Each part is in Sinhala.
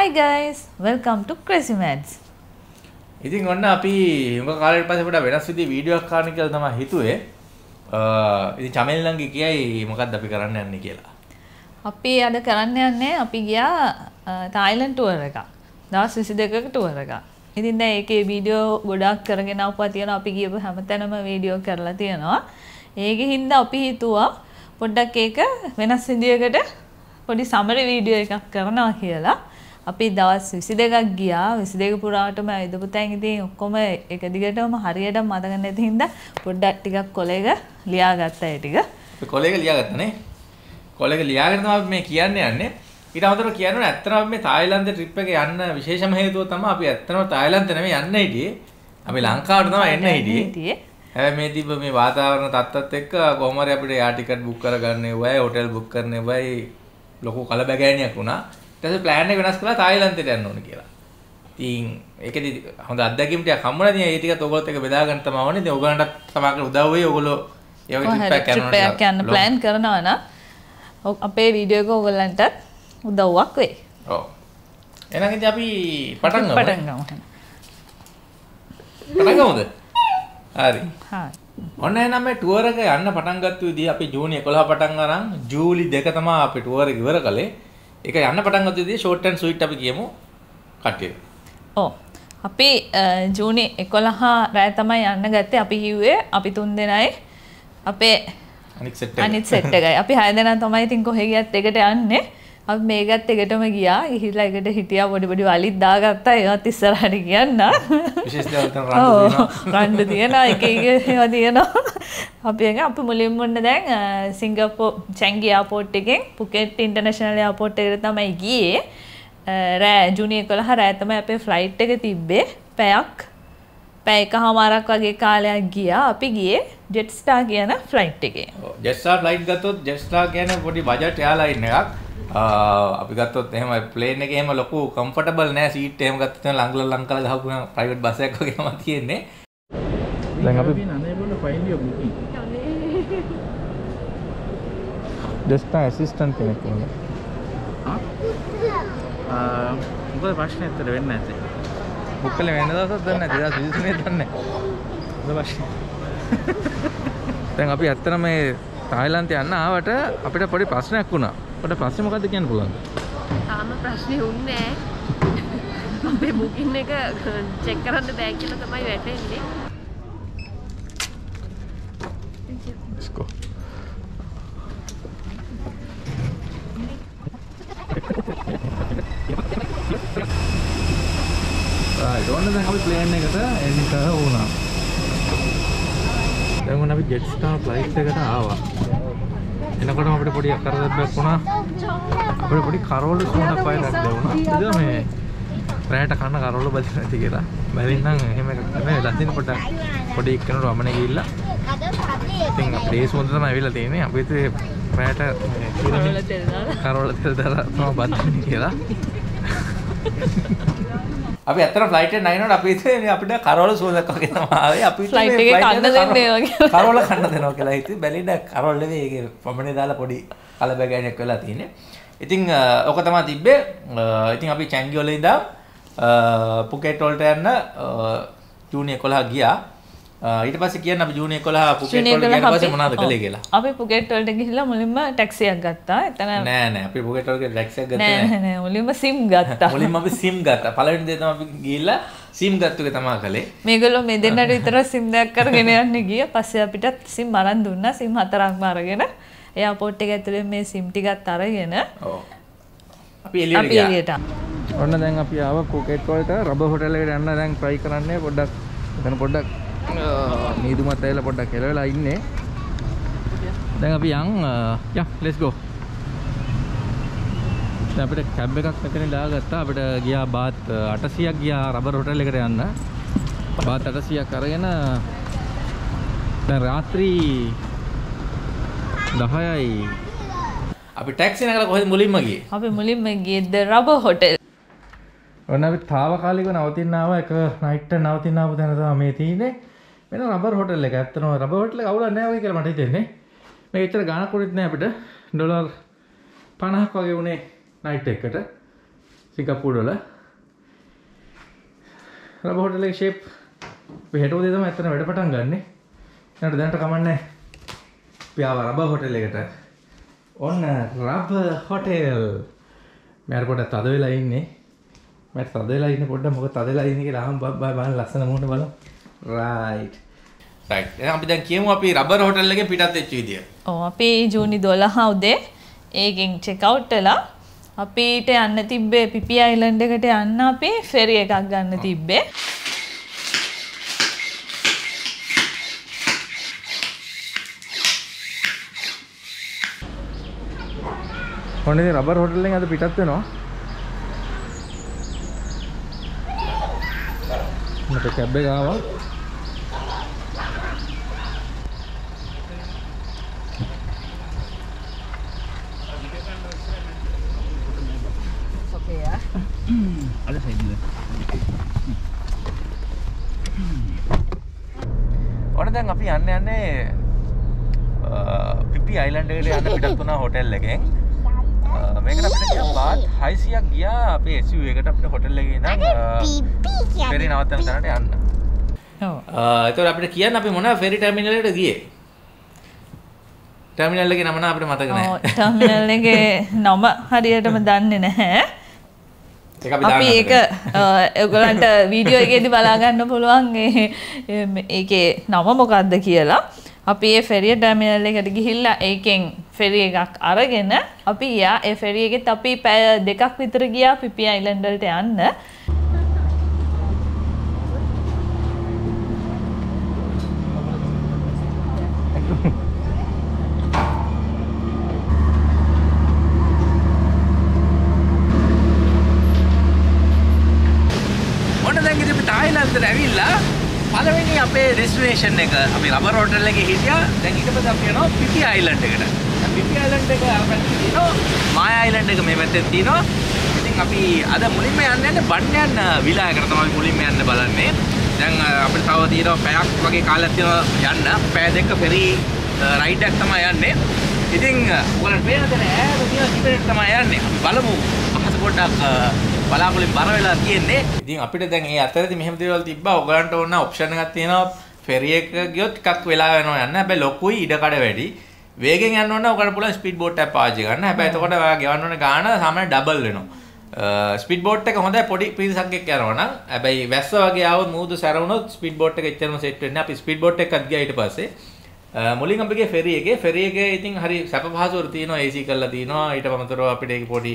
Hi guys, welcome to Crazy Madz. ඉතින් ඔන්න අපි උඹ කාලෙට පස්සේ පොඩ වෙනස් විදිහේ වීඩියෝවක් කරන්න කියලා තමයි හිතුවේ. ඉතින් චමෙල් ළඟ ගියයි මොකද්ද අපි කරන්න යන්නේ කියලා. අපි අද කරන්න යන්නේ අපි ගියා තායිලන්ඩ් ටුවර් එකක්. දවස් 22ක ටුවර් එකක්. ඉතින් දැන් ඒකේ වීඩියෝ ගොඩක් කරගෙන ආපුවා තියෙනවා. අපි ගියපු හැමතැනම වීඩියෝ කරලා තියෙනවා. ඒකෙහිඳ අපි හිතුවා පොඩ්ඩක් ඒක වෙනස් විදිහකට පොඩි සමරි වීඩියෝ එකක් කරනවා කියලා. අපි දවස් 22ක් ගියා 22 පුරාටම ඇවිදපු තැන් ඉතින් ඔක්කොම එක දිගටම හරියටම මතක නැති හින්දා පොඩ්ඩක් ටිකක් කොලේක ලියාගත්තා ඒ ටික. කොලේක ලියාගත්තා නේ. කොලේක ලියාගෙන තමයි අපි මේ කියන්නේ යන්නේ. ඊට අමතරව කියනවනේ ඇත්තටම අපි මේ තායිලන්ත ට්‍රිප් එක යන්න විශේෂම හේතුව තමයි අපි ඇත්තටම තායිලන්ත නෙමෙයි යන්න හිටියේ. අපි ලංකාවට තමයි එන්න හිටියේ. හැබැයි මේ තිබ්බ මේ වාතාවරණ තත්ත්වත් එක්ක කොහොම හරි අපිට යා ටිකට් බුක් කරගන්න ඕවයි හෝටල් බුක් කරන්න ඕවයි ලොකු කලබගෑනියක් වුණා. ඊට පස්සේ plan එක වෙනස් කරලා තායිලන්තයට යන්න ඕනේ කියලා. ඉතින් ඒකෙදි හොඳ අත්දැකීම් ටිකක් හම්බුණා. ඉතින් ඒ ටිකත් ඔයගොල්ලොත් එක බෙදා ගන්න තමයි ඕනේ. ඉතින් ඔයගලන්ට තමයි උදව් වෙයි. ඔයගොල්ලෝ ඒ වගේ trip එකක් යන්න plan කරනවා නම් අපේ වීඩියෝ එක ඔයගලන්ට උදව්වක් වෙයි. ඔව්. එහෙනම් ඉතින් අපි පටන් ගමු. පටන් ගමුද? හරි. හා. ඔන්න එහෙනම් මේ tour එක යන්න පටන් ගත්ත විදිහ අපි ජූනි 11 පටන් අරන් ජූලි 2 තමයි අපි tour එක ඉවර කළේ. ඒක යන්න පටන් ගත්ත විදිහේ ෂෝට් ඇන්ඩ් ස්වීට් අපි කියමු කට්ටිය. ඔව්. අපි ජූනි 11 රැය තමයි යන්න ගත්තේ. අපි හිව්වේ අපි 3 දෙනයි අපේ අනිත් සෙට් එකයි. අපි 6 දෙනා තමයි ඉතින් කොහෙ ගියත් එකට යන්නේ. අපි මේකත් එකටම ගියා. ගිහිල්ලා එකට හිටියා පොඩි වලිත් දාගත්තා. ඒවත් ඉස්සරහට ගියන්න. විශේෂ දේවල් රණ්ඩු තියෙනවා. එක එක ඒවා තියෙනවා. අපි මුලින්ම දැන් සිංගප්පූර් චැන්ගි එයාපෝට් එකෙන් පුකෙට් ඉන්ටර්නැෂනල් එයාපෝට් එකට තමයි ගියේ. රෑ ජූනි 11 රෑ තමයි අපේ ෆ්ලයිට් එක තිබ්බේ. පැය එකමාරක් වගේ කාලයක් ගියා. අපි ගියේ ජෙට්ස්ටාර් කියන ෆ්ලයිට් එකේ. ඔව් ජෙට්ස්ටාර් ෆ්ලයිට් ගත්තොත් ජෙට්ස්ටාර් කියන පොඩි බජට් එයාලයින් එකක්. අපි ගත්තොත් එහෙම ප්ලේන් එකේ එහෙම ලොකු කම්ෆර්ටබල් නෑ සීට් එහෙම ගත්තොත් එහෙම ලංකල ගහපු ප්‍රයිවට් බස් එකක් වගේ තමයි තියෙන්නේ. දැන් අපි find your booking. Just an assistant කෙනෙක් වුණා. මොකද ප්‍රශ්නේ ඇත්තට වෙන්නේ නැත්තේ. මොකද වෙන දවසක් දන්නේ නැහැ. 2023 දන්නේ නැහැ. දැන් අපි ඇත්තටම මේ තායිලන්තය යන්න ආවට අපිට පොඩි ප්‍රශ්නයක් වුණා. පොඩි ප්‍රශ්නේ මොකද්ද කියන්න පුළුවන්ද? තාම ප්‍රශ්නේ වුන්නේ නැහැ. අපේ booking එක check කරන්න බෑ කියලා තමයි වැටෙන්නේ. Let's go. Right, ඔන්න දැන් අපි ප්ලේන් එකට එන්ටර් වුණා. දැන් ඔන්න අපි ජෙට්ස්ටාර් ෆ්ලයිට් එකට ආවා. එනකොටම අපිට පොඩි අකරදැබ්බයක් වුණා. අපිට පොඩි කරවල සුවඳක් වයිලක් දැනුණා. ඉතින් මේ රැයට කන්න කරවල බදින්න නැති කියලා. බැරිනම් එහෙම එකක් නැහැ. ලැදින් පොඩි එක්කන රමණේ ගිහිල්ලා ඉතින් ප්ලේස් හොඳ තමයි අවිලා තියෙන්නේ. අපි හිතුවේ රැයට කරවල තෙල් දාලා තමයි බදින්නේ කියලා. අපි අතන ෆ්ලයිට් එක නයිනොට අපි හිතුවේ අපිට කරවල සුවඳක් වගේ තමයි ආවේ. අපි ෆ්ලයිට් එකේ කන්න දෙන්නේ වගේ. කරවල කන්න දෙනවා කියලා හිතුවේ. බැලින්න කරවල නෙවෙයි ඒකේ පමනේ දාලා පොඩි කලබගෑනියක් වෙලා තියෙන්නේ. ඉතින් ඔක තමයි තිබ්බේ. ඉතින් අපි චැන්ගි වල ඉඳන් පුකේට් වලට යන්න ජූනි 11 ගියා. ඊට පස්සේ කියන්න අපි ජූනි 11 පුකේට් වලට ගියාට පස්සේ මොනවද කළේ කියලා. අපි පුකේට් වලට ගිහිල්ලා මුලින්ම ටැක්සියක් ගත්තා. එතන නෑ අපි පුකේට් වලට ටැක්සියක් ගත්තේ නෑ. මුලින්ම SIM ගත්තා. පළවෙනි දේ තමයි අපි ගිහිල්ලා SIM ගත්තුකේ තමයි කළේ. මේගොල්ලෝ මේ දෙන්නට විතර SIM දෙයක් කරගෙන යන්නේ ගියා. පස්සේ අපිට SIM අරන් දුන්නා. SIM 4ක්ම අරගෙන එයාපෝට් එක ඇතුලේ මේ SIM ටිකත් අරගෙන ඔව් අපි එළියට ගියා. ඔන්න දැන් අපි ආවා පුකේට් වලට රබර් හොටල් එකට යන්න දැන් try කරන්නේ පොඩ්ඩක් එතන පොඩ්ඩක් නීදුමත් ඇවිල්ලා පොඩ්ඩක් එළවෙලා ඉන්නේ. දැන් අපි let's go. දැන් අපිට කැබ් එකක් මෙතන දාගත්තා. අපිට ගියා බාත් 800ක් ගියා රබර් හොටල් එකට යන්න. බාත් 800ක් අරගෙන දැන් රාත්‍රී 10යි. අපි ටැක්සි නැගලා කොහෙද මුලින්ම ගියේ? අපි මුලින්ම ගියේ ද රබර් හොටල්. ඔන්න අපි තාවකාලිකව නවතින්න ආවා. එක නයිට් එක නවතින්න ආපු තැන තමයි මේ තියෙන්නේ. වෙන රබර් හොටල් එක. ඇත්තටම රබර් හොටල් එක අවුලක් නෑ වගේ කියලා මට හිතෙන්නේ. මේක ඇත්තට ගානක් වුණත් නෑ අපිට. ඩොලර් 50ක් වගේ උනේ නයිට් එකකට. Singapore dolla. Now hotel like shape. We head over there. I thought we were going to get a command. We have a rubber hotel like that. On a rubber hotel. I have got a tadel line. I have tadel line. Put them. Tadel line. Get ham. Bye. Lesson amount. Bye. Right. Right. Now we then came up a rubber hotel like a pita tech. Oh, pay Juni dollar how they egg check out tella. A pay te anna tibbe Phi Phi Island get anna pay ferry a gagana tibbe. Only the rubber hotel at the Pitatu, no? Not a cab big hour. Okay, yeah. Other side. What are the Gapi and Phi Phi Island area the Pitatuna hotel again? I was able to get high sea and a hotel. I was able to get a ferry terminal. අපේ ferry terminal එකට ගිහිල්ලා ඒකෙන් ferry එකක් අරගෙන අපි යා ඒ ferry එකෙත් අපි පැය දෙකක් විතර ගියා Phi Phi Island වලට යන්න. මොන දැන් ඉතින් තායිලන්තේ ඇවිල්ලා පළවෙනි අපේ destination එක අපි rubber hotel එකේ හිටියා. දැන් ඊට පස්සේ අපි යනවා Phi Phi Island එකට. දැන් Phi Phi Island එක අපිට තියෙනවා Maya Island එක මේ පැත්තේ තියෙනවා. ඉතින් අපි අද මුලින්ම යන්නේ බණ්ඩයන් විලා එකට තමයි මුලින්ම යන්න බලන්නේ. දැන් අපිට තව තියෙනවා පැයක් වගේ කාලයක් තියෙනවා යන්න. පැය දෙක ferry ride එකක් තමයි යන්නේ. ඉතින් ඔයාලට පේනද ඈත තියෙන සිපරේට තමයි යන්නේ. බලමු අහස පොඩ්ඩක් බලාගලින් බර වෙලා තියෙන්නේ. ඉතින් අපිට දැන් මේ අතරදී මෙහෙම දේවල් තිබ්බා. ඔයගලන්ට ඕන ඔප්ෂන් එකක් තියෙනවා. ferry එක ගියොත් එකක් වෙලා යනවා යන්න. හැබැයි ලොකුයි ඉඩ කඩ වැඩි. වේගෙන් යන්න ඕන ඔයගලට පුළුවන් ස්පීඩ් බෝට් එකක් පාවිච්චි කරන්න. හැබැයි එතකොට ඔයා ගෙවන්න ඕන ගාණ සාමාන්‍ය ඩබල් වෙනවා. ස්පීඩ් බෝට් එක හොඳයි පොඩි පිරිසක් එක්ක යනවා නම්. හැබැයි වැස්ස වගේ ආවොත් මූදු සැර වුණොත් ස්පීඩ් බෝට් එක එච්චරම සෙට් වෙන්නේ නැහැ. අපි ස්පීඩ් බෝට් එකත් ගියා ඊට පස්සේ. මුලින් අපි ගියේ ferry එකේ ඉතින් හරි සැප පහසුවර තියෙනවා. AC කරලා තියෙනවා. ඊට පමතරව අපිට ඒක පොඩි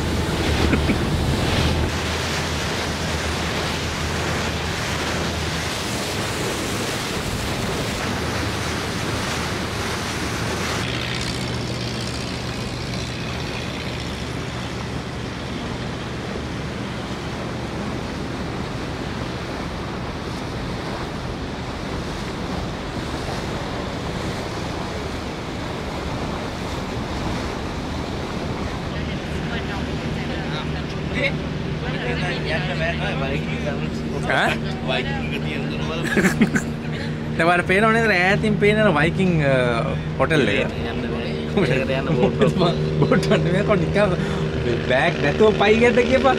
There pain on it, pain and a Viking hotel layer. Back that to pie get the keeper.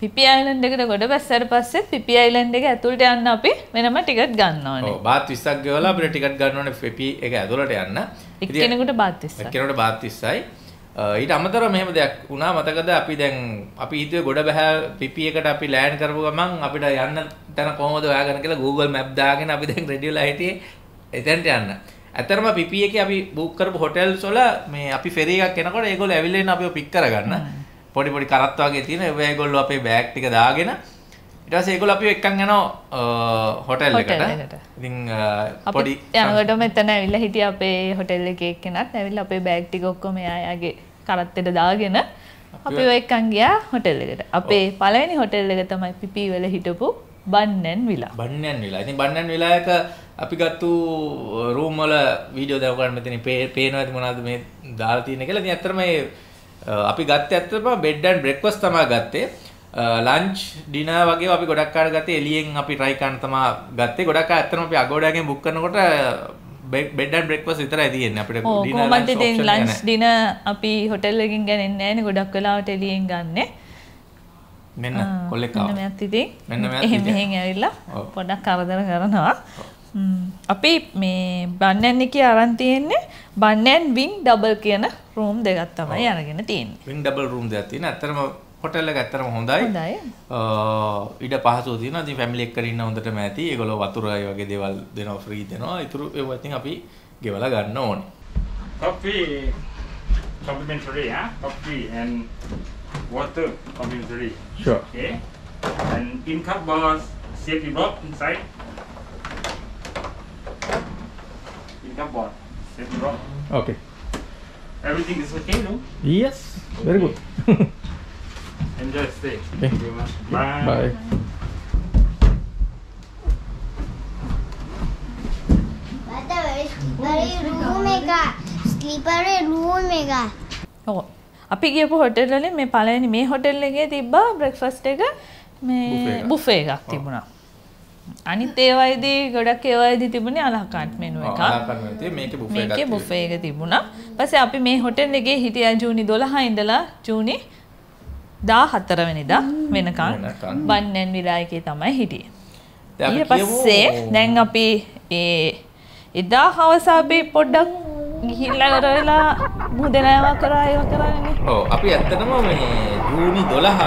Phi Phi Island එකට ගොඩ බැස්සට පස්සේ Phi Phi Island එක ඇතුළට යන්න අපි වෙනම ටිකට් ගන්න ඕනේ. ඔව් බාත් 20ක් ගෙවලා අපිට ටිකට් ගන්න ඕනේ Phi Phi එක ඇතුළට යන්න. එක්කෙනෙකුට බාත් 20යි. ඊට අමතරව මෙහෙම දෙයක් වුණා මතකද අපි දැන් අපි හිතුවේ ගොඩ බැහැ Phi Phi එකට අපි ලෑන්ඩ් කරපුව ගමන් අපිට යන්න තැන කොහොමද හොයාගන්න කියලා Google Map දාගෙන අපි දැන් රෙඩියුලා හිටියේ එතෙන්ට යන්න. ඇතරම පිපි එකේ අපි බුක් කරපු හොටෙල්ස් වල මේ අපි ferry එකක් යනකොට ඒගොල්ලෝ ඇවිල්ලා ඉන්න අපිව pick කරගන්න පොඩි පොඩි කරත් වගේ තියෙන ඒවා ඒගොල්ලෝ අපේ බෑග් ටික දාගෙන ඊට පස්සේ ඒගොල්ලෝ අපිව එක්කන් යනවා හොටෙල් එකට. ඉතින් පොඩි යනකොට මෙතන ඇවිල්ලා හිටියා අපේ හොටෙල් එකේ එක්කෙනත් ඇවිල්ලා අපේ බෑග් ටික ඔක්කොම එයාගේ කරත්තෙට දාගෙන අපිව එක්කන් ගියා හොටෙල් එකට. අපේ පළවෙනි හොටෙල් එක තමයි පිපි වල හිටපු බන්නන් විලා. බන්නන් විලා. ඉතින් බන්නන් විලායක අපි ගත්තු room වල video දාව ගන්න මෙතන පේනවා ඉතින් මොනවද මේ දාලා තියෙන්නේ කියලා. ඉතින් ඇත්තටම මේ අපි ගත්තේ ඇත්තටම bed and breakfast තමයි ගත්තේ. lunch dinner වගේ අපි ගොඩක් කාර ගත්තේ එළියෙන් අපි try කරන්න තමයි ගත්තේ. ගොඩක් ඇත්තටම අපි agoda එකෙන් book කරනකොට bed and breakfast විතරයි තියෙන්නේ අපිට dinner. කොහොමද ඉතින් lunch dinner අපි hotel එකකින් ගන්නේ නැහැ නේ ගොඩක් වෙලාවට එළියෙන් ගන්නේ. මෙන්න කොල්ලෙක් ආවා. මෙන්න මෙයාත් ඉතින් එහෙන් ඇවිල්ලා පොඩක් කරදර කරනවා. අපි මේ බන්නන් එකේ අරන් තියෙන්නේ බන්නන් wing double කියන room දෙකක් තමයි අරගෙන තියෙන්නේ. wing double room දෙකක් තියෙනවා. ඇත්තටම hotel එක ඇත්තටම හොඳයි. හොඳයි. ඊට පහසුව තියෙනවා. ඉතින් family එක්ක ඉන්න හොඳටම ඇති. ඒගොල්ලෝ වතුර අය වගේ දේවල් දෙනවා free දෙනවා. ඊටු ඒවා ඉතින් අපි ගෙවලා ගන්න ඕනේ. Coffee complimentary, huh? Coffee and water complimentary. Sure. Okay. And in cup was safety box inside. In cup was safety box. Okay. Everything is okay, no? Yes. Okay. Very good. Enjoy stay. Okay. Thank you very much. Bye. Bye. Sleeper room mega. Oh. අපි ගියපු හොටෙල් වලින් මේ පළවෙනි මේ හොටෙල් එකේ තිබ්බා බ්‍රෙක්ෆාස්ට් එක මේ බුෆේ එකක් තිබුණා. අනිත් ඒවායිදී ගොඩක් ඒවායිදී තිබුණේ අලහකාට් මෙනු එකක්. අලහකාට් මෙනු තියෙන්නේ මේකේ බුෆේ එකක්. මේකේ බුෆේ එක තිබුණා. ඊපස්සේ අපි මේ හොටෙල් එකේ හිටියා ජූනි 12 ඉඳලා ජූනි 14 වෙනිදා වෙනකන් බන්නන් විලායකේ තමයි හිටියේ. ඊපස්සේ දැන් අපි එදා හවස අපි පොඩ්ඩක් ගිහිල්ලා මුදලාව කරානේ. ඔව් අපි ඇත්තටම මේ ජූනි 12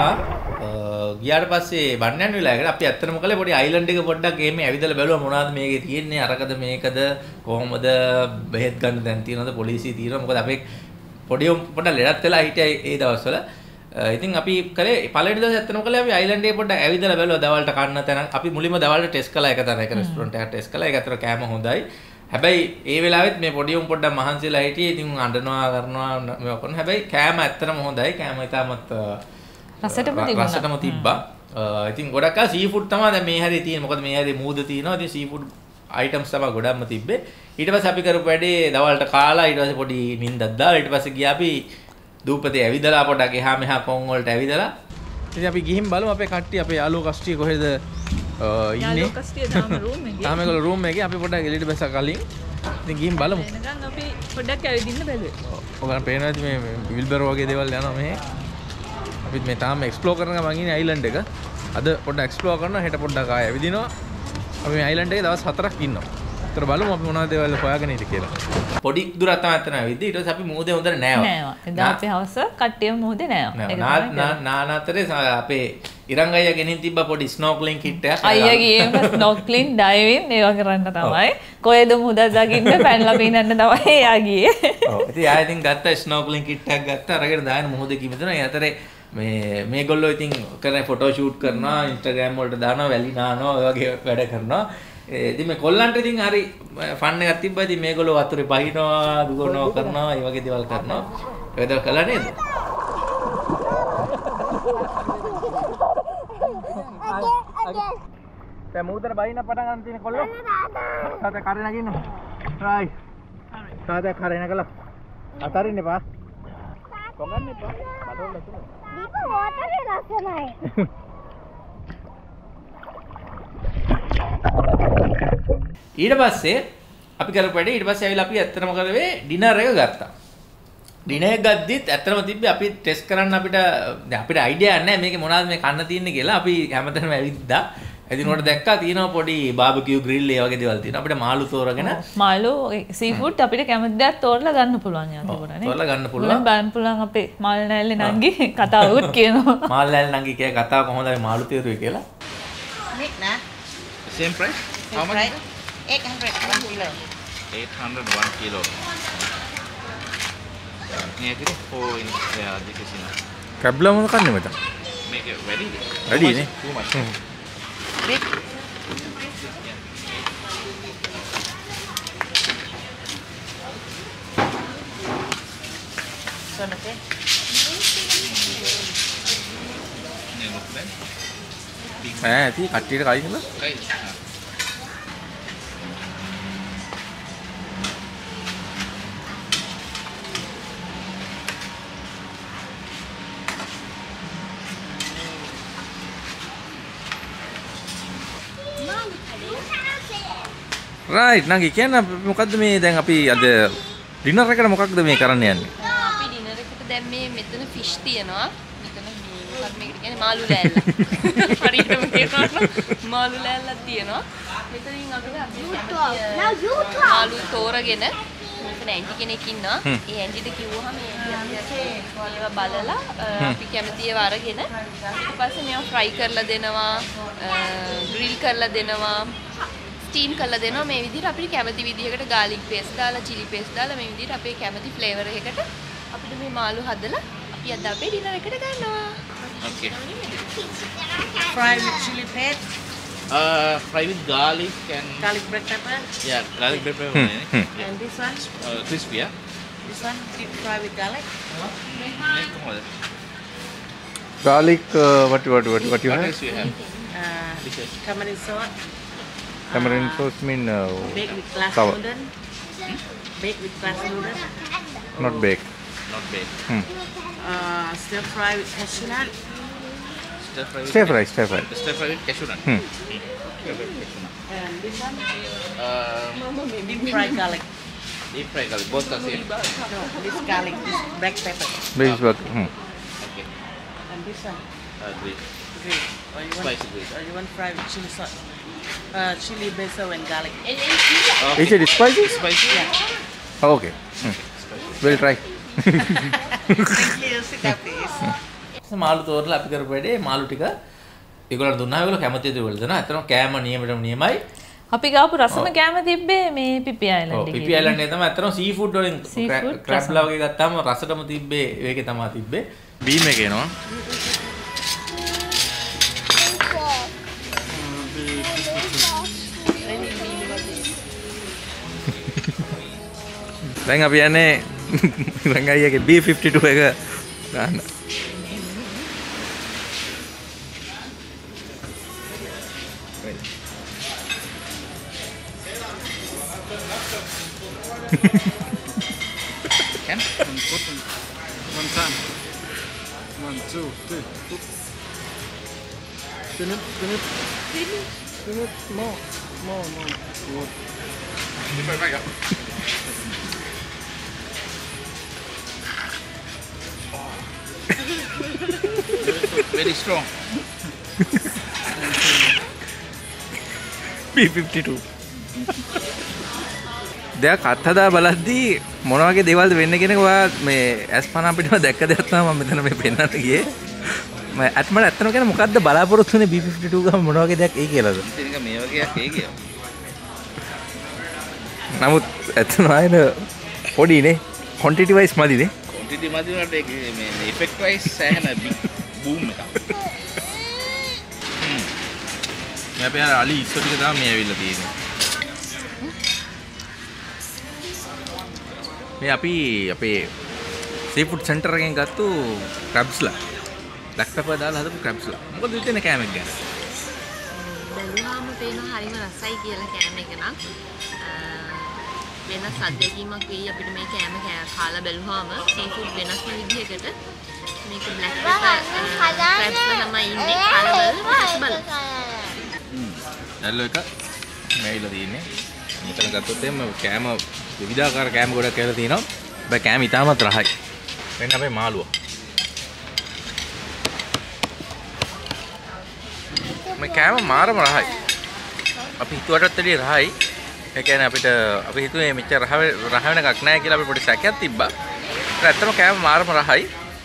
ගියාට පස්සේ බන්නන් විලායකට අපි ඇත්තටම කළේ පොඩි අයිලන්ඩ් එක පොඩ්ඩක් එහෙම ඇවිදලා බැලුවා මොනවද මේකේ තියෙන්නේ අරකද මේකද කොහොමද බෙහෙත් ගන්න දැන් තියනවද පොලිසිය තියනවා මොකද අපේ පොඩි පොඩ ලෙඩත් වෙලා හිටියයි ඒ දවස්වල. ඉතින් අපි කළේ පළවෙනි දවසේ ඇත්තටම කළේ අපි අයිලන්ඩ් එක පොඩ්ඩක් ඇවිදලා බැලුවා දවල්ට කන්න තැන අපි මුලින්ම දවල්ට ටෙස්ට් කළා එක තැන එක රෙස්ටුරන්ට් එකක් ටෙස්ට් කළා ඒක ඇත්තට කෑම හොඳයි. හැබැයි ඒ වෙලාවෙත් මේ පොඩියුම් පොඩ්ඩක් මහන්සිලා හිටියේ. ඉතින් අඬනවා කරනවා මේවා කරනවා. හැබැයි කෑම ඇත්තටම හොඳයි. කෑම ඊටමත් රසටම තිබ්බා. ඉතින් ගොඩක් ආ සී ෆුඩ් තමයි දැන් මේ හැරේ තියෙන්නේ. මොකද මේ හැරේ මූද තියෙනවා. ඉතින් සී ෆුඩ් අයිටම්ස් තමයි ගොඩක්ම තිබ්බේ. ඊට පස්සේ අපි කරපු වැඩේ දවල්ට කාලා ඊට පස්සේ පොඩි නිින්දක් දාලා ඊට පස්සේ ගියා අපි දූපතේ ඇවිදලා පොඩක් එහා මෙහා කොන් වලට ඇවිදලා. ඉතින් අපි ගිහින් බලමු අපේ කට්ටිය අපේ යාළුවෝ කස්ටිය කොහෙද ඉන්නේ. කස්ටිය දාම රූම් එකේ. තාම ඒගොල්ලෝ රූම් එකේ අපි පොඩක් එළියට බැස කලින් ඉතින් ගිහින් බලමු. එනකන් අපි පොඩක් ඇවිදින්න බැලුවේ. ඔයගොල්ලන් පේනවාද මේ විල්බර් වගේ දේවල් යනවා මෙහි. අපිත් මේ තාම එක්ස්ප්ලෝර් කරනවා මං ඉන්නේ අයිලන්ඩ් එක. අද පොඩක් එක්ස්ප්ලෝර් කරනවා හෙට පොඩක් ආයෙ ඇවිදිනවා. අපි මේ අයිලන්ඩ් එකේ දවස් 4ක් ඉන්නවා. අතර බලමු අපි මොනවද දේවල් හොයාගෙන ඉන්නේ කියලා. පොඩි දුරක් තමයි අතන ඇවිද්දි. ඊට පස්සේ අපි මොහොතේ හොඳට නෑවා. නෑවා. එදා අපේ හවස කට්ටියම මොහොතේ නෑවා. නානාතරේ අපේ ඉරංග අයියා ගෙනින් තිබ්බ පොඩි ස්නෝක්ලින් කිට් එකක්. අයියා ගියම ස්නෝක්ලින් ඩයිවින් ඒවා කරන්න තමයි. කොහෙද මුදල් දකින්න පැනලා බින්නන්න තමයි එයා ගියේ. ඔව්. ඉතින් ආයෙත් ගත්තා ස්නෝක්ලින් කිට් එකක් ගත්තා. අරගෙන දාගෙන මොහොතේ කිව්ව දෙනවා. ඒ අතරේ මේගොල්ලෝ ඉතින් කරන ෆොටෝ ෂූට් කරනවා, Instagram වලට දානවා, වැලි නානවා, ඒ වගේ වැඩ කරනවා. ඉතින් මේ කොල්ලන්ට ඉතින් හරි ෆන් එකක් තිබ්බා. ඉතින් මේගොල්ලෝ වතුරේ බහිනවා, දුවනවා කරනවා, ඒ වගේ දේවල් කරනවා. ඒ දේවල් කළා නේද? දැන් මූදර බහින්න පටන් ගන්න තියෙන කොල්ලෝ. තාත කරේ නැගින්න. try. තාත කරේ නැගලා. අතරින් එපා. කොගන්න එපා. බඩවල තුන. දීප හොටලේ රසමයි. ඊට පස්සේ අපි කරපු වැඩේ ඊට පස්සේ ඇවිල්ලා අපි ඇත්තටම කරේ ඩිනර් එක ගත්තා. ඩිනර් එක ගද්දිත් ඇත්තටම තිබ්බේ අපි ටෙස්ට් කරන්න අපිට අයිඩියා නැහැ මේකේ මොනවද මේ කන්න තියෙන්නේ කියලා. අපි හැමතැනම ඇවිද්දා. ඇදිනකොට දැක්කා තියෙනවා පොඩි බාබකියු ග්‍රිල් ඒ වගේ දේවල් තියෙනවා. අපිට මාළු තෝරගෙන මාළු සී ෆුඩ් අපිට කැමති දේවල් තෝරලා ගන්න පුළුවන් යා තිබුණා නේ. තෝරලා ගන්න පුළුවන්. බලන්න පුළුවන් අපේ මාළු නැල්ලේ නංගි කතාවකුත් කියනවා. මාළු නැල්ලේ නංගි කිය කතාව කොහොමද මාළු තීරුවේ කියලා. Same price? How much? 800 1 kilo. 801 kilo. Make it four in yeah, this is enough. Kabla mo kanne mata. Make it ready. Ready ne? Too much. Make. So okay. Ne look then. Eh, thi katti ra kai ne? Kai. Right, Nangi, can I mukadda me then api at the dinner record mukadda me karanian? Happy dinner record them me with a fish tea, no? Make it malulella. Malulella Tiano. Now you talk. Malu Thor again, an antikinakina, the antikinaka balala, Picamatia Varagina, Passamia fry curla denava, grill curla denava. Steam color देना मैं विधि रापे कैमती विधि है कटे garlic paste डाला chili paste डाला मैं विधि रापे कैमती flavor है कटे अपने में मालू हादला अपने अदापे डिनर कटे करना okay fry with chili paste fry with garlic and garlic bread pepper yeah garlic bread pepper yeah. And this one crispy yeah this one deep fry with garlic garlic what you have tamarind sauce tamarind sauce mean baked with glass noodle. Baked with glass noodle. Not baked. Not baked. Stir fry with cashew nut. Stir fry with cashew nut. And this one. Deep fried garlic. Both are same. No, this garlic, this black pepper. This black. Okay. And this one. Green. Spicy green. Or you want fried with chili sauce? Chili, basil, and garlic. Okay. Is it spicy? Spicy. Yeah. Oh, okay. We'll try. Thank you. Sit up, please. So, malu toorla apikar pade malu tika. Ikolar dunna ekolo kamathiyadu veludana. Athana kama niyamatam niyamai. Api gaapu rasana kama tibbe me Phi Phi Island ekige. Phi Phi Island e thama athana seafood වලින් crab la wage gattama රසටම තිබ්බේ ඒකේ තමයි තිබ්බේ. බීම් එක එනවා. දැන් අපි යන්නේ රංගයියගේ B52 එක ගන්න. Can one time. 1 2 3 Finish more. Different makeup. Very strong. B52. They kathada baladi mona wage dewal wenna kiyana oya me aspana apitama dakka deyak thamma mama metana me pennanna giye. Ma atmala attana kiyana mokadda balaporothu ne B52 gama mona wage deyak e kiyalada. Eka me wage deyak e kiyawa. Namuth attana ayana podi ne quantity wise madi ne. Quantity madi wala ek me effect wise sahana big. Boom. I have Ali is going to come here. I have a seafood center. I have crabs. I have crabs. What do you think? I have a make a black crabs na mai inne halabal hello ekak මේ ඉල තියෙන්නේ මෙතන ගත්තොත් එම කෑම විවිධාකාර කෑම ගොඩක් කියලා තියෙනවා බයි කෑම ඉතාමත් රහයි වෙන අපේ මාළුව මේ කෑම මාරම රහයි අපි හිතුවටත් වැඩිය රහයි ඒ කියන්නේ අපිට අපි හිතුවේ මෙච්චර රහ වෙන එකක් නැහැ කියලා අපි පොඩි සැකයක් තිබ්බා ඇත්තටම කෑම මාරම රහයි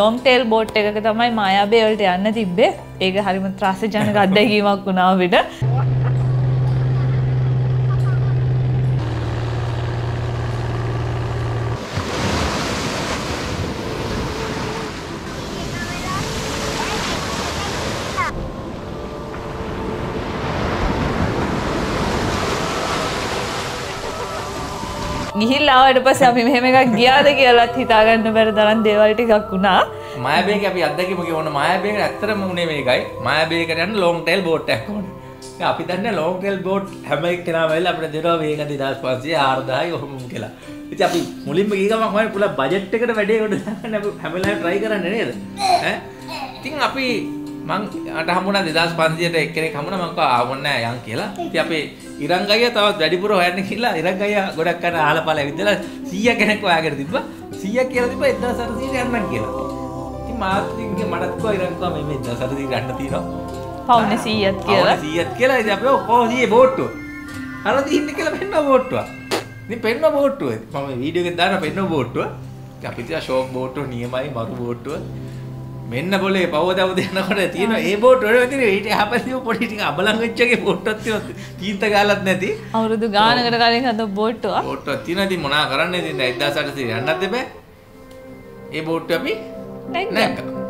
long tail boat එකක තමයි Maya Bay වලට යන්න තිබ්බේ. ඒක හරිම ත්‍රාසජනක අත්දැකීමක් වුණා අපිට. ගිහිල්ලා ආවට පස්සේ අපි මෙහෙම එකක් ගියාද කියලාත් හිතා ගන්න බැරි තරම් දේවල් ටිකක් වුණා. Maya Bay එක අපි අත්දැකීම කියන Maya Bay එකට ඇත්තටම උනේ මේකයි. Maya Bay එකට යන long tail boat එකක් ඕනේ. ඉතින් අපි දන්නේ long tail boat හැම එකේම වෙලා අපිට දෙනවා මේක 2500 4000 ඔහොම කියලා. ඉතින් අපි මුලින්ම ගිය ගමන් කොහොමද පුළා බජට් එකට වැඩේ කොට දාන්න අපි හැම වෙලාවෙම try කරන්නේ නේද? ඈ ඉතින් අපි මං අට හම්බුණා 2500ට එක්කෙනෙක් හම්බුණා මං කව ආවොත් නෑ යන් කියලා. ඉතින් අපේ ඉරංගගය තවත් වැඩිපුර හොයන්න කියලා ඉරංගගය ගොඩක් අර ආලපල ඇවිදලා 100 කෙනෙක් හොයාගෙන තිබ්බා 100 කියලා තිබ්බා 1700 යන්නම් කියලා. ඉතින් මාත්‍රිගේ මඩත් කෝ ඉරංගගා මේ 1700 ගන්න තියෙනවා. පවුනේ 100ක් කියලා. පවුනේ 100ක් කියලා ඉතින් අපි ඔක්කොම බෝට්ටුව. අර දින්න කියලා පෙන්නවා බෝට්ටුව. ඉතින් පෙන්නවා බෝට්ටුව. මම වීඩියෝ එකේ දානවා පෙන්නවා බෝට්ටුව. ඉතින් අපි තියා ෂෝක් බෝට්ටුව නියමයි මරු බෝට්ටුව. මෙන්න පොලේ පවදවද යනකොට තියෙන ඒ බෝට් වල තියෙන ඊට හපසිය පොඩි ටික අබලන් වෙච්ච එකේ බෝට්ටක් තියෙනවා තීන්ත ගාලත් නැති අවුරුදු ගානකට කලින් හද බෝට්ටුව බෝට්ටක් තියෙනවා ඉතින් මොනා කරන්නේ ඉතින් 1800 යන්නත් දෙපෑ ඒ බෝට්ටුව අපි නැග්ගා